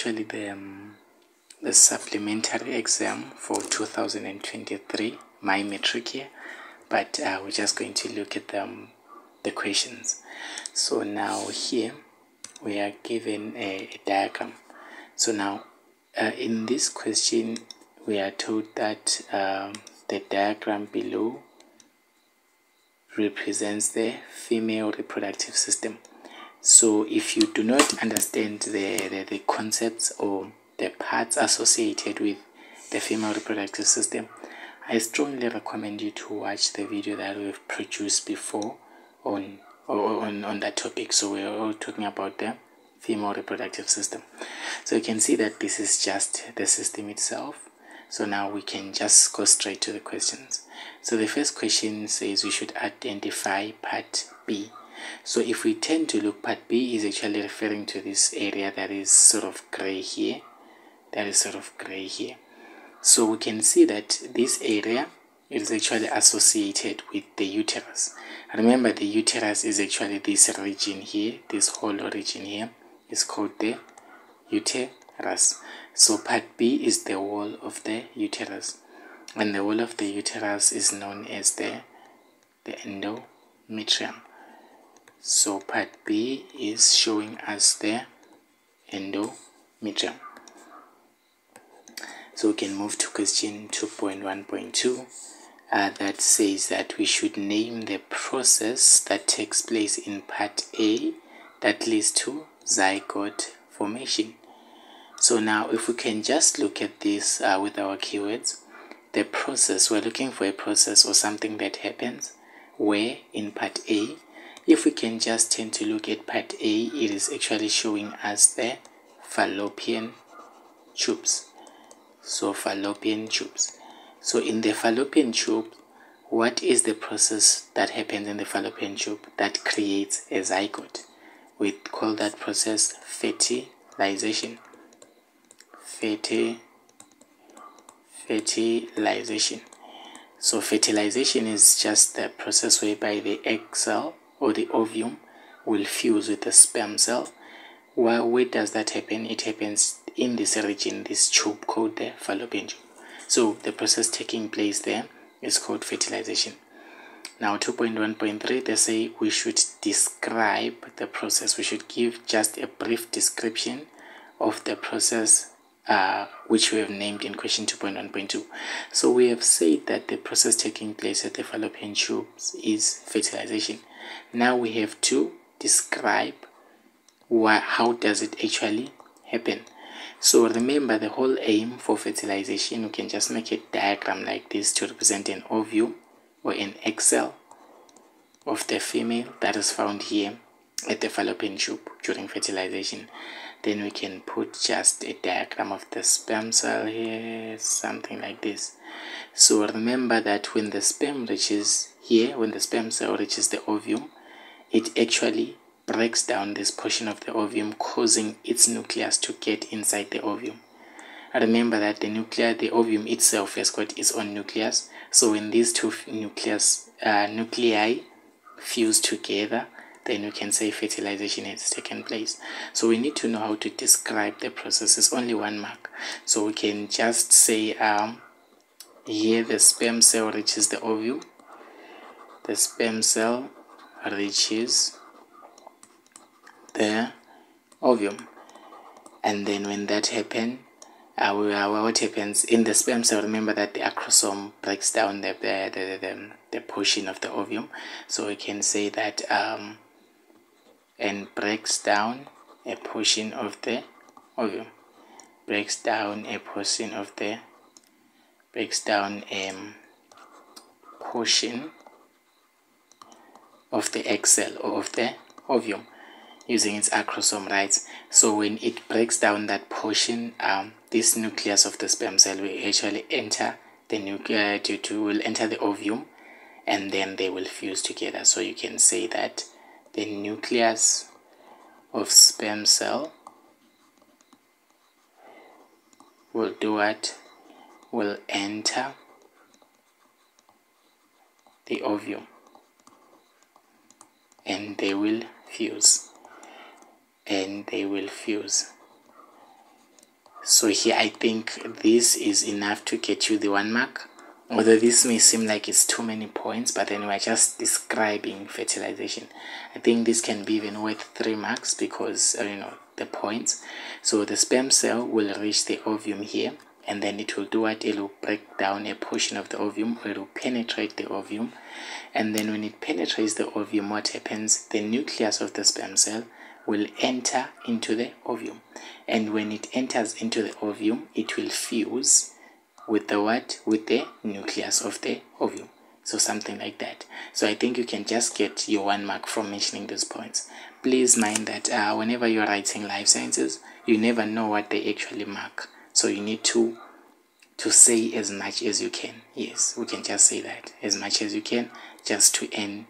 actually the supplementary exam for 2023, my metric year, but we're just going to look at the questions. So now here we are given a diagram. So now in this question we are told that the diagram below represents the female reproductive system. So if you do not understand the concepts or the parts associated with the female reproductive system, I strongly recommend you to watch the video that we've produced before on that topic. So we're all talking about the female reproductive system. So you can see that this is just the system itself. So now we can just go straight to the questions. So the first question says we should identify part B. So if we tend to look, part B is actually referring to this area that is sort of gray here. So we can see that this area is actually associated with the uterus. Remember, the uterus is actually this region here. This whole region here is called the uterus. So part B is the wall of the uterus. And the wall of the uterus is known as the endometrium. So part B is showing us the endometrium. So we can move to question 2.1.2 that says that we should name the process that takes place in part A that leads to zygote formation. So now if we can just look at this with our keywords, the process, we're looking for a process or something that happens where in part A. If we can just tend to look at part A, it is actually showing us the fallopian tubes. So fallopian tubes. So in the fallopian tube, what is the process that happens in the fallopian tube that creates a zygote? We call that process fertilization. Fertilization. So fertilization is just the process whereby the egg cell or the ovum will fuse with the sperm cell. Where does that happen? It happens in this region, this tube called the fallopian tube. So the process taking place there is called fertilization. Now 2.1.3, they say we should describe the process. We should give just a brief description of the process which we have named in question 2.1.2. So we have said that the process taking place at the fallopian tubes is fertilization. Now we have to describe how does it actually happen. So remember, the whole aim for fertilization, we can just make a diagram like this to represent an ovum or an egg cell of the female that is found here at the fallopian tube during fertilization. Then we can put just a diagram of the sperm cell here, something like this. So remember that when the sperm reaches here, when the sperm cell reaches the ovum, it actually breaks down this portion of the ovum, causing its nucleus to get inside the ovum. Remember that the ovum itself has got its own nucleus. So when these two nuclei fuse together, then we can say fertilization has taken place. So we need to know how to describe the process. It's only one mark. So we can just say here the sperm cell reaches the ovum. The sperm cell reaches the ovum, and then when that happens, what happens in the sperm cell? Remember that the acrosome breaks down the portion of the ovum, so we can say that and breaks down a portion of the ovum, breaks down a portion of the egg cell or of the ovum, using its acrosome, right? So when it breaks down that portion, this nucleus of the sperm cell will actually enter the nucleus, will enter the ovum, and then they will fuse together. So you can say that the nucleus of sperm cell will do what? Will enter the ovum, and they will fuse. So here I think this is enough to get you the 1 mark. Although this may seem like it's too many points, but then we're just describing fertilization. I think this can be even worth 3 marks because, you know, the points. So the sperm cell will reach the ovum here, and then it will do what? It will break down a portion of the ovum, or it will penetrate the ovum. And then when it penetrates the ovum, what happens? The nucleus of the sperm cell will enter into the ovum. And when it enters into the ovum, it will fuse with the what? With the nucleus of the ovum. So something like that. So I think you can just get your 1 mark from mentioning those points. Please mind that whenever you're writing life sciences, you never know what they actually mark. So you need to say as much as you can. Yes, we can just say that. As much as you can, just to earn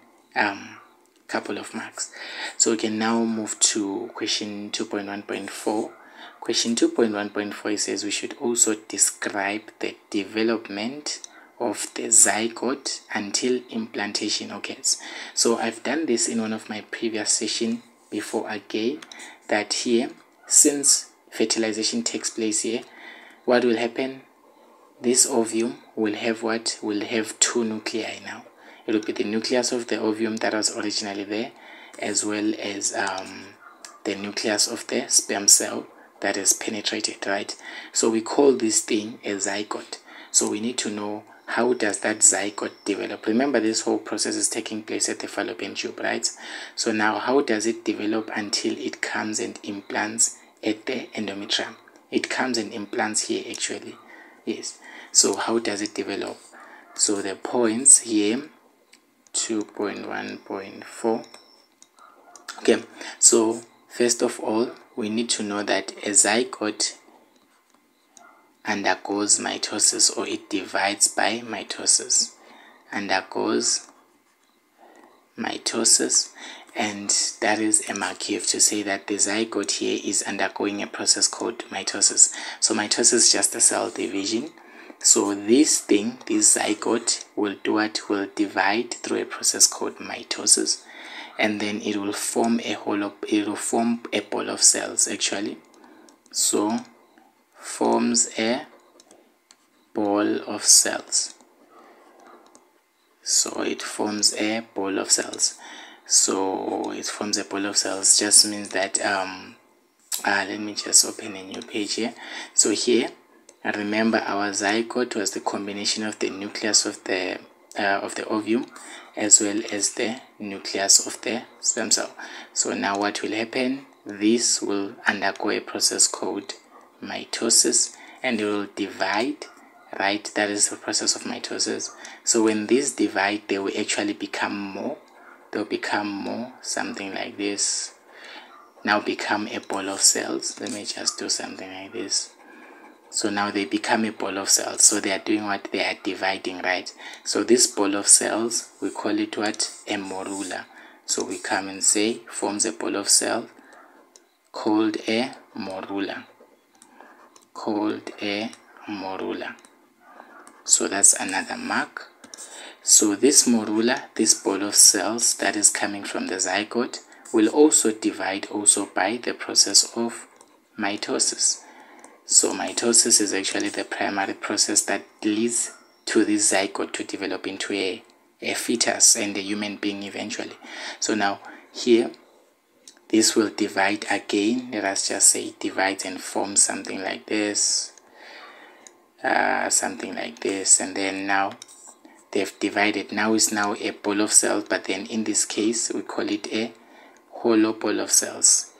couple of marks. So we can now move to question 2.1.4. Question 2.1.4 says we should also describe the development of the zygote until implantation occurs. So I've done this in one of my previous sessions before again, that here, since fertilization takes place here, what will happen? This ovum will have what? Will have 2 nuclei now. It will be the nucleus of the ovum that was originally there, as well as the nucleus of the sperm cell that is penetrated, right? So we call this thing a zygote. So we need to know, how does that zygote develop? Remember, this whole process is taking place at the fallopian tube, right? So now, how does it develop until it comes and implants at the endometrium? It comes and implants here, actually. Yes. So how does it develop? So the points here, 2.1.4. okay, so first of all, we need to know that a zygote undergoes mitosis, or it divides by mitosis, undergoes mitosis, and that is a mark here to say that the zygote here is undergoing a process called mitosis. So mitosis is just a cell division. So this thing, this zygote, will do what? Will divide through a process called mitosis, and then it will form a whole of, it will form a ball of cells, actually. So forms a ball of cells. So it forms a ball of cells. So it forms a ball of cells just means that let me just open a new page here. So here, remember, our zygote was the combination of the nucleus of the ovum, as well as the nucleus of the sperm cell. So now what will happen? This will undergo a process called mitosis, and it will divide, right? That is the process of mitosis. So when these divide, they will actually become more. They'll become more, something like this. Now become a ball of cells. Let me just do something like this. So now they become a ball of cells. So they are doing what? They are dividing, right? So this ball of cells, we call it what? A morula. So we come and say, forms a ball of cell called a morula. Called a morula. So that's another mark. So this morula, this ball of cells that is coming from the zygote, will also divide also by the process of mitosis. So mitosis is actually the primary process that leads to this zygote to develop into a fetus and a human being eventually. So now here, this will divide again. Let us just say divides and forms something like this. Something like this. And then now they've divided. Now it's now a ball of cells, but then in this case, we call it a hollow ball of cells.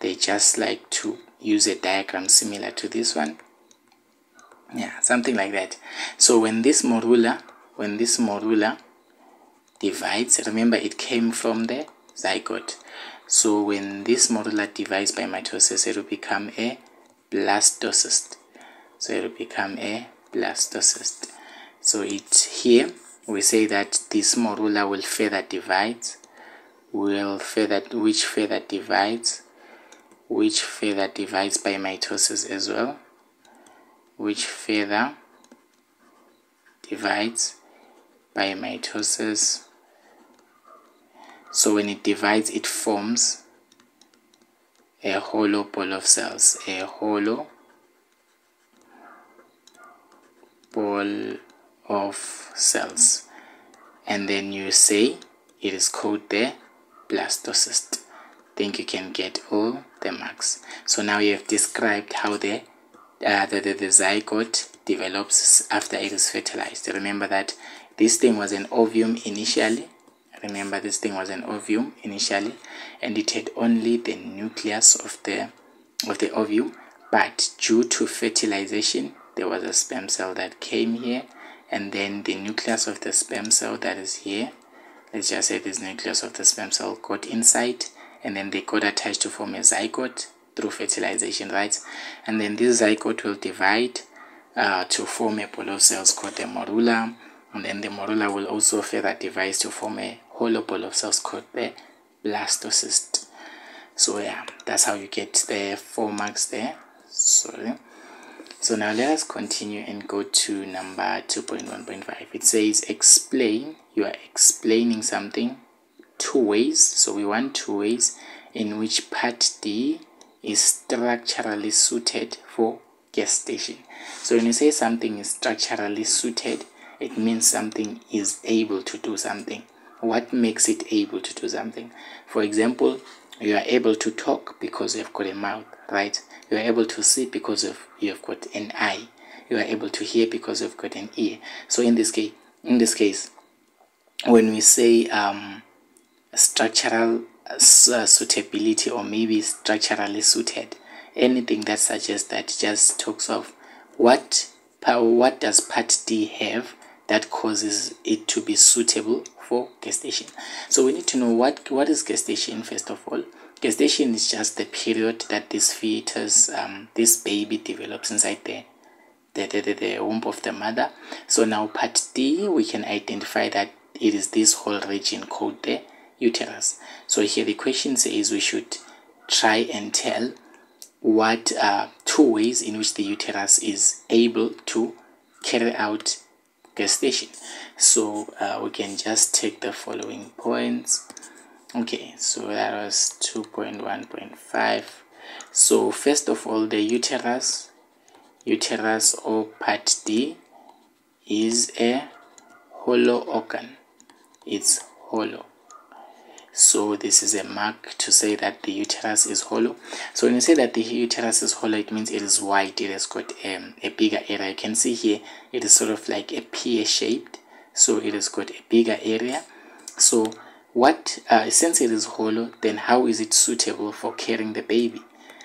They just like to use a diagram similar to this one, yeah, something like that. So when this morula divides, remember it came from the zygote. So when this morula divides by mitosis, it will become a blastocyst. So it will become a blastocyst. So it's here we say that this morula will further divide, which further divides by mitosis as well, which further divides by mitosis. So when it divides, it forms a hollow ball of cells, a hollow ball of cells, and then you say it is called the blastocyst. Think you can get all the marks. So now you have described how the zygote develops after it is fertilized. Remember that this thing was an ovum initially. Remember, this thing was an ovum initially, and it had only the nucleus of the ovum, but due to fertilization there was a sperm cell that came here, and then the nucleus of the sperm cell that is here, let's just say this nucleus of the sperm cell got inside, and then they got attached to form a zygote through fertilization, right? And then this zygote will divide to form a ball of cells called the morula, and then the morula will also further divide to form a hollow ball of cells called the blastocyst. So yeah, that's how you get the 4 marks there. Sorry. So now let us continue and go to number 2.1.5. It says explain. You are explaining something 2 ways. So we want 2 ways in which part D is structurally suited for gestation. So when you say something is structurally suited, it means something is able to do something. What makes it able to do something? For example, you are able to talk because you have got a mouth, right? You are able to see because you have got an eye. You are able to hear because you have got an ear. So in this case, when we say structural suitability, or maybe structurally suited, anything that suggests that just talks of what does part D have that causes it to be suitable for gestation. So we need to know what is gestation first of all. Gestation is just the period that this fetus, this baby develops inside the womb of the mother. So now part D, we can identify that it is this whole region called the uterus. So here the question says we should try and tell what are 2 ways in which the uterus is able to carry out gestation. So we can just take the following points. Okay, so that was 2.1.5. so first of all, the uterus or part D is a hollow organ. It's hollow. So this is a mark to say that the uterus is hollow. So when you say that the uterus is hollow, it means it is wide. It has got a bigger area. You can see here it is sort of like a pear shaped. So it has got a bigger area. So what, since it is hollow, then how is it suitable for carrying the baby?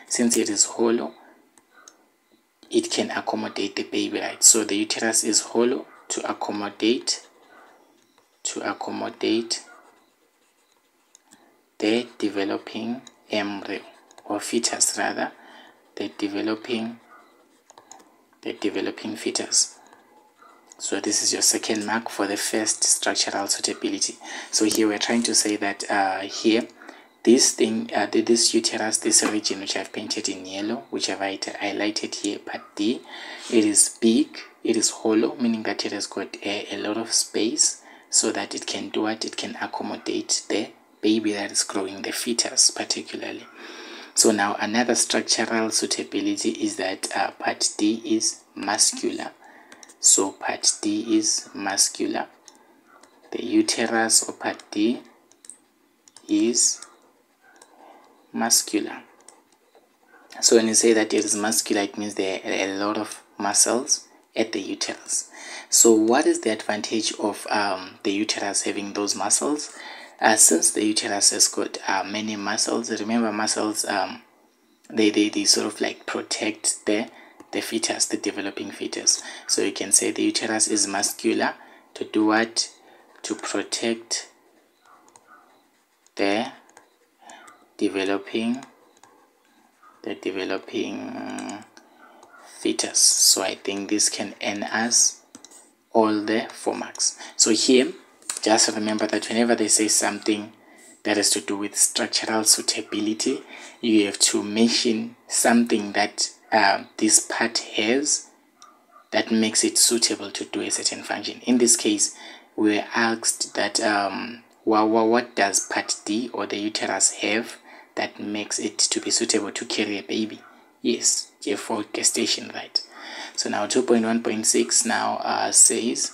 Since it is hollow, it can accommodate the baby, right? So the uterus is hollow to accommodate the developing embryo, or fetus rather, the developing fetus. So this is your second mark for the first structural suitability. So here we're trying to say that here this uterus, this region which I've painted in yellow, which I've highlighted here, part D, it is big, it is hollow, meaning that it has got a lot of space, so that it can do what? It can accommodate the baby that is growing, the fetus particularly. So now another structural suitability is that part D is muscular. So part D is muscular. The uterus or part D is muscular. So when you say that it is muscular, it means there are a lot of muscles at the uterus. So what is the advantage of the uterus having those muscles? Since the uterus has got many muscles, remember muscles, they sort of like protect the fetus, the developing fetus. So you can say the uterus is muscular to do what? To protect the developing fetus. So I think this can earn us all the 4 marks. So here, just remember that whenever they say something that has to do with structural suitability, you have to mention something that this part has that makes it suitable to do a certain function. In this case, we were asked that what does part D or the uterus have that makes it to be suitable to carry a baby? Yes, for gestation, right? So now 2.1.6 now says,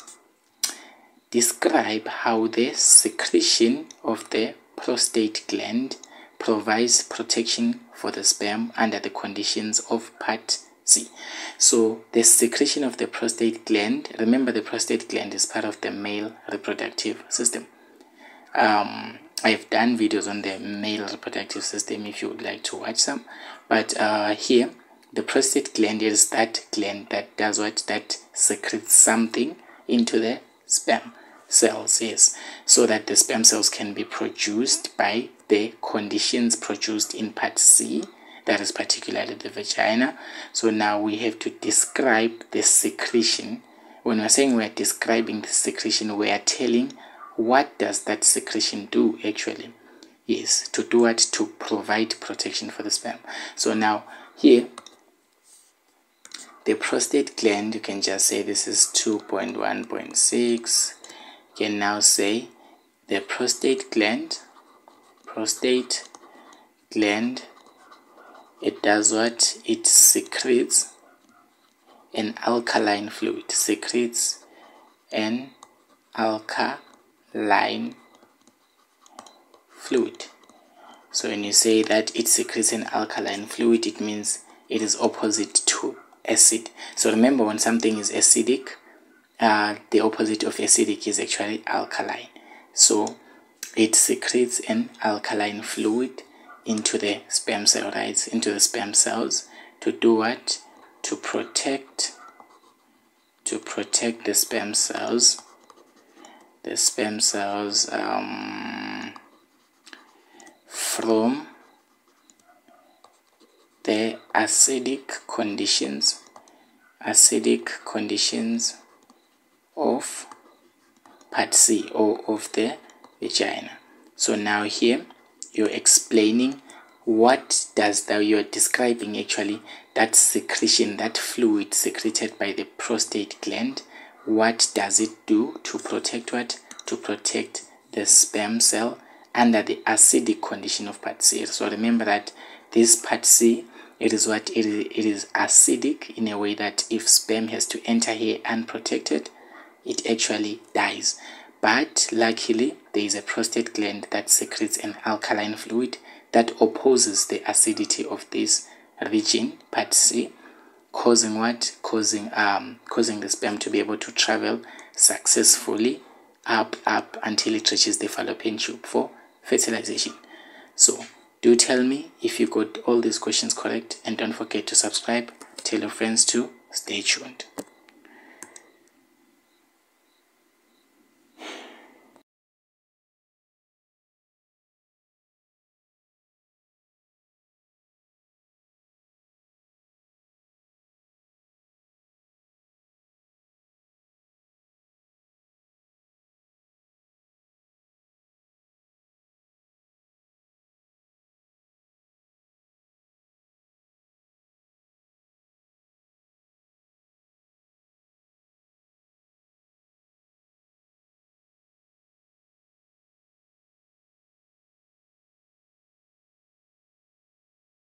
describe how the secretion of the prostate gland provides protection for the sperm under the conditions of Part C. So the secretion of the prostate gland, remember the prostate gland is part of the male reproductive system. I've done videos on the male reproductive system if you would like to watch some, but here the prostate gland is that gland that does what? That secretes something into the sperm cells, yes, so that the sperm cells can be produced by the conditions produced in Part C, that is particularly the vagina. So now we have to describe the secretion. When we're saying we're describing the secretion, we are telling what does that secretion do actually. Yes, to do what? To provide protection for the sperm. So now here, the prostate gland, you can just say this is 2.1.6. You can now say the prostate gland, it does what? It secretes an alkaline fluid, So when you say that it secretes an alkaline fluid, it means it is opposite to acid. So remember, when something is acidic, the opposite of acidic is actually alkaline. So it secretes an alkaline fluid into the sperm cell, right? Into the sperm cells, to do what? To protect, the sperm cells. The sperm cells from the acidic conditions, of Part C, or of the vagina. So now here you're explaining what does that, you're describing actually that secretion, that fluid secreted by the prostate gland. What does it do to protect what? To protect the sperm cell under the acidic condition of Part C. So remember that this Part C, it is what? It is acidic in a way that if sperm has to enter here unprotected, it actually dies. But luckily, there is a prostate gland that secretes an alkaline fluid that opposes the acidity of this region, Part C, causing what? Causing the sperm to be able to travel successfully up until it reaches the fallopian tube for fertilization. So do tell me if you got all these questions correct, and don't forget to subscribe. Tell your friends to stay tuned.